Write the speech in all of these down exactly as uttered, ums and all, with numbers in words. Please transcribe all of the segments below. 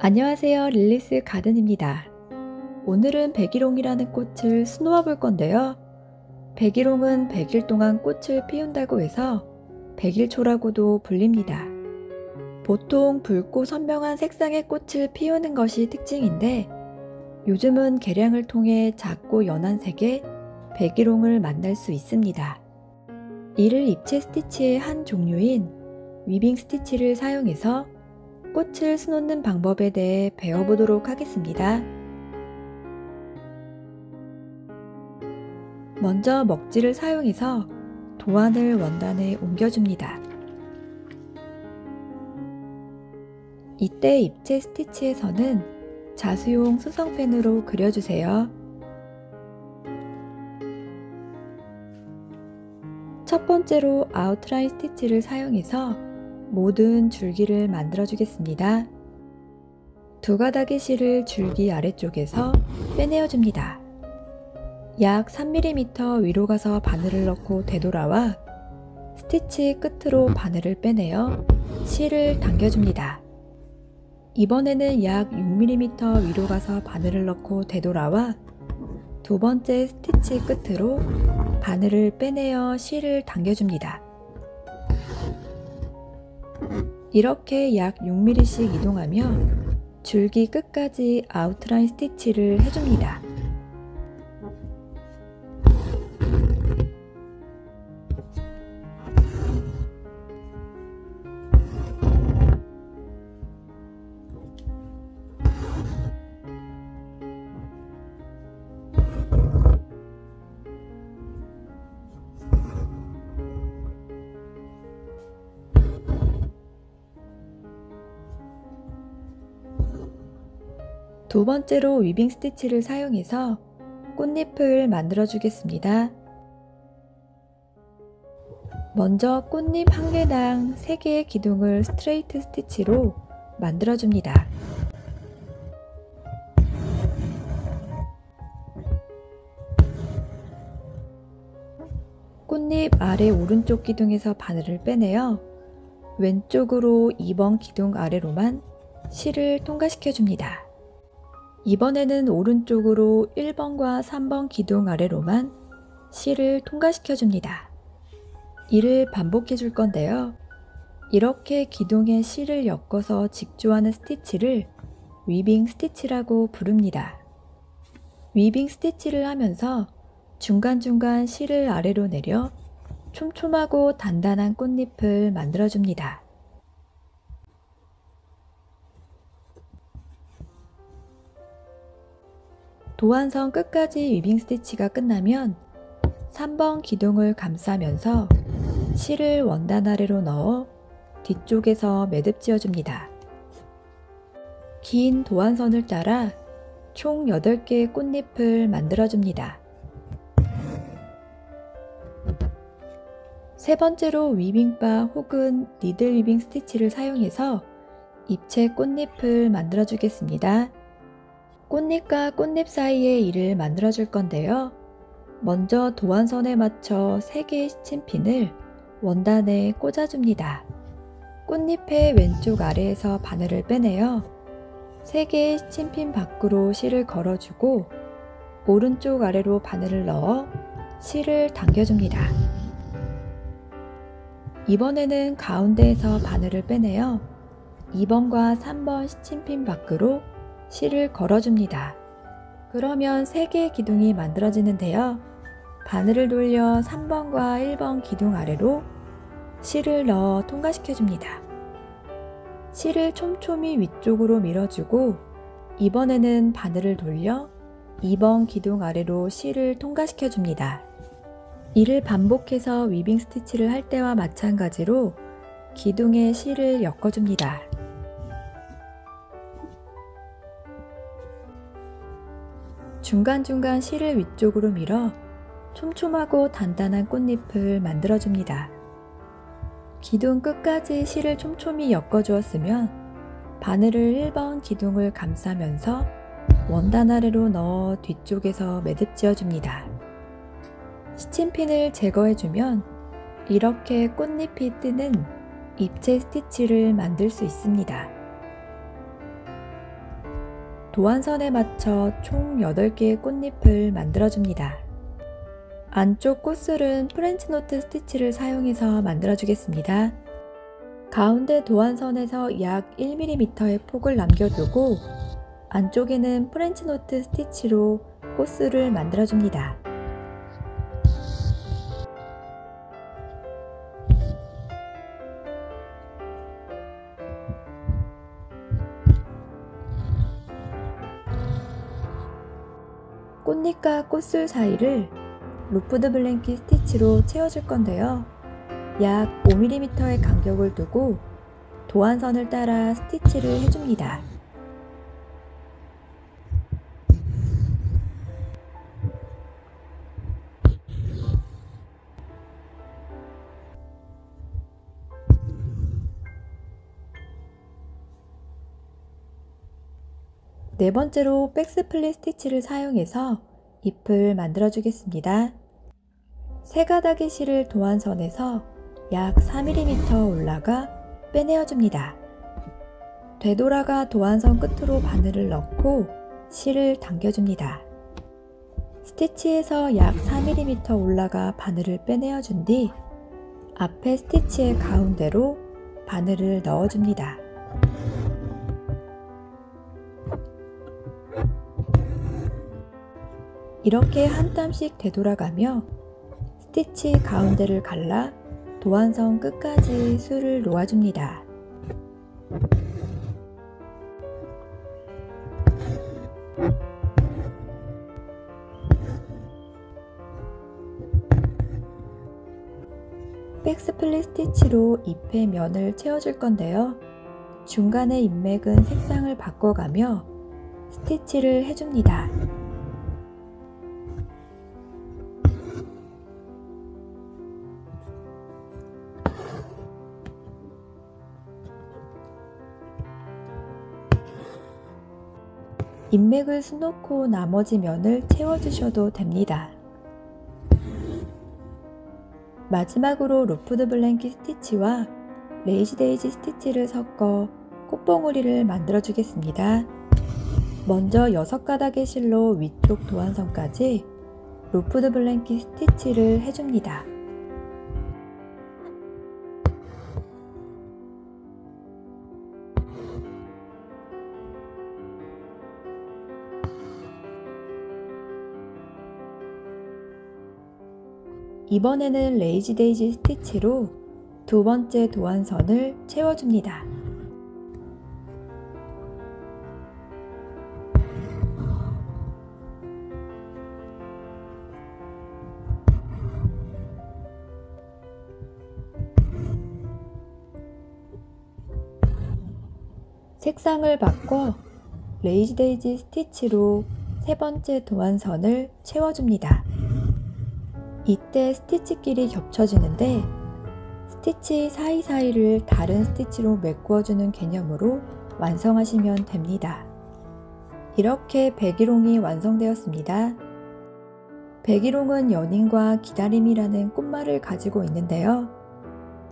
안녕하세요, 릴리스 가든입니다. 오늘은 백일홍이라는 꽃을 수놓아 볼 건데요. 백일홍은 백일 동안 꽃을 피운다고 해서 백일초라고도 불립니다. 보통 붉고 선명한 색상의 꽃을 피우는 것이 특징인데, 요즘은 개량을 통해 작고 연한 색의 백일홍을 만날 수 있습니다. 이를 입체 스티치의 한 종류인 위빙 스티치를 사용해서 꽃을 수놓는 방법에 대해 배워보도록 하겠습니다. 먼저 먹지를 사용해서 도안을 원단에 옮겨줍니다. 이때 입체 스티치에서는 자수용 수성펜으로 그려주세요. 첫 번째로 아웃라인 스티치를 사용해서 모든 줄기를 만들어주겠습니다. 두 가닥의 실을 줄기 아래쪽에서 빼내어줍니다. 약 삼 밀리미터 위로 가서 바늘을 넣고 되돌아와 스티치 끝으로 바늘을 빼내어 실을 당겨줍니다. 이번에는 약 육 밀리미터 위로 가서 바늘을 넣고 되돌아와 두 번째 스티치 끝으로 바늘을 빼내어 실을 당겨줍니다. 이렇게 약 육 밀리미터씩 이동하며 줄기 끝까지 아웃라인 스티치를 해줍니다. 두 번째로 위빙 스티치를 사용해서 꽃잎을 만들어 주겠습니다. 먼저 꽃잎 한 개당 세 개의 기둥을 스트레이트 스티치로 만들어 줍니다. 꽃잎 아래 오른쪽 기둥에서 바늘을 빼내어 왼쪽으로 이 번 기둥 아래로만 실을 통과시켜 줍니다. 이번에는 오른쪽으로 일 번과 삼 번 기둥 아래로만 실을 통과시켜 줍니다. 이를 반복해 줄 건데요. 이렇게 기둥에 실을 엮어서 직조하는 스티치를 위빙 스티치라고 부릅니다. 위빙 스티치를 하면서 중간중간 실을 아래로 내려 촘촘하고 단단한 꽃잎을 만들어 줍니다. 도안선 끝까지 위빙 스티치가 끝나면 삼 번 기둥을 감싸면서 실을 원단 아래로 넣어 뒤쪽에서 매듭 지어줍니다. 긴 도안선을 따라 총 여덟 개의 꽃잎을 만들어줍니다. 세 번째로 위빙바 혹은 니들 위빙 스티치를 사용해서 입체 꽃잎을 만들어주겠습니다. 꽃잎과 꽃잎 사이의 이를 만들어 줄 건데요. 먼저 도안선에 맞춰 세 개의 시침핀을 원단에 꽂아줍니다. 꽃잎의 왼쪽 아래에서 바늘을 빼내어 세 개의 시침핀 밖으로 실을 걸어주고 오른쪽 아래로 바늘을 넣어 실을 당겨줍니다. 이번에는 가운데에서 바늘을 빼내어 이 번과 삼 번 시침핀 밖으로 실을 걸어줍니다. 그러면 세 개의 기둥이 만들어지는데요. 바늘을 돌려 삼 번과 일 번 기둥 아래로 실을 넣어 통과시켜줍니다. 실을 촘촘히 위쪽으로 밀어주고 이번에는 바늘을 돌려 이 번 기둥 아래로 실을 통과시켜줍니다. 이를 반복해서 위빙 스티치를 할 때와 마찬가지로 기둥에 실을 엮어줍니다. 중간중간 실을 위쪽으로 밀어 촘촘하고 단단한 꽃잎을 만들어줍니다. 기둥 끝까지 실을 촘촘히 엮어주었으면 바늘을 일 번 기둥을 감싸면서 원단 아래로 넣어 뒤쪽에서 매듭 지어줍니다. 시침핀을 제거해주면 이렇게 꽃잎이 뜨는 입체 스티치를 만들 수 있습니다. 도안선에 맞춰 총 여덟 개의 꽃잎을 만들어줍니다. 안쪽 꽃술은 프렌치노트 스티치를 사용해서 만들어주겠습니다. 가운데 도안선에서 약 일 밀리미터의 폭을 남겨두고 안쪽에는 프렌치노트 스티치로 꽃술을 만들어줍니다. 꽃잎과 꽃술 사이를 루프드 블랭키 스티치로 채워줄 건데요. 약 오 밀리미터의 간격을 두고 도안선을 따라 스티치를 해줍니다. 네 번째로 백스플릿 스티치를 사용해서 잎을 만들어 주겠습니다. 세 가닥의 실을 도안선에서 약 사 밀리미터 올라가 빼내어 줍니다. 되돌아가 도안선 끝으로 바늘을 넣고 실을 당겨 줍니다. 스티치에서 약 사 밀리미터 올라가 바늘을 빼내어 준 뒤 앞에 스티치의 가운데로 바늘을 넣어 줍니다. 이렇게 한 땀씩 되돌아가며 스티치 가운데를 갈라 도안선 끝까지 수를 놓아줍니다. 백스플릿 스티치로 잎의 면을 채워줄 건데요. 중간의 잎맥은 색상을 바꿔가며 스티치를 해줍니다. 잎맥을 수놓고 나머지 면을 채워주셔도 됩니다. 마지막으로 루프드 블랭키 스티치와 레이지 데이지 스티치를 섞어 꽃봉오리를 만들어 주겠습니다. 먼저 여섯 가닥의 실로 위쪽 도안선까지 루프드 블랭키 스티치를 해줍니다. 이번에는 레이지 데이지 스티치로 두 번째 도안선을 채워줍니다. 색상을 바꿔 레이지 데이지 스티치로 세 번째 도안선을 채워줍니다. 이때 스티치끼리 겹쳐지는데 스티치 사이사이를 다른 스티치로 메꾸어주는 개념으로 완성하시면 됩니다. 이렇게 백일홍이 완성되었습니다. 백일홍은 연인과 기다림이라는 꽃말을 가지고 있는데요.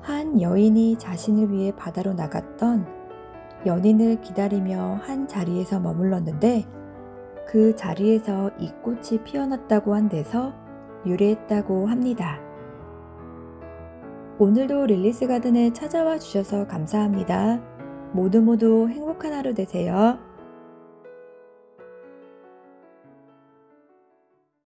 한 여인이 자신을 위해 바다로 나갔던 연인을 기다리며 한 자리에서 머물렀는데 그 자리에서 이 꽃이 피어났다고 한 데서 유래했다고 합니다. 오늘도 릴리스 가든에 찾아와 주셔서 감사합니다. 모두 모두 행복한 하루 되세요.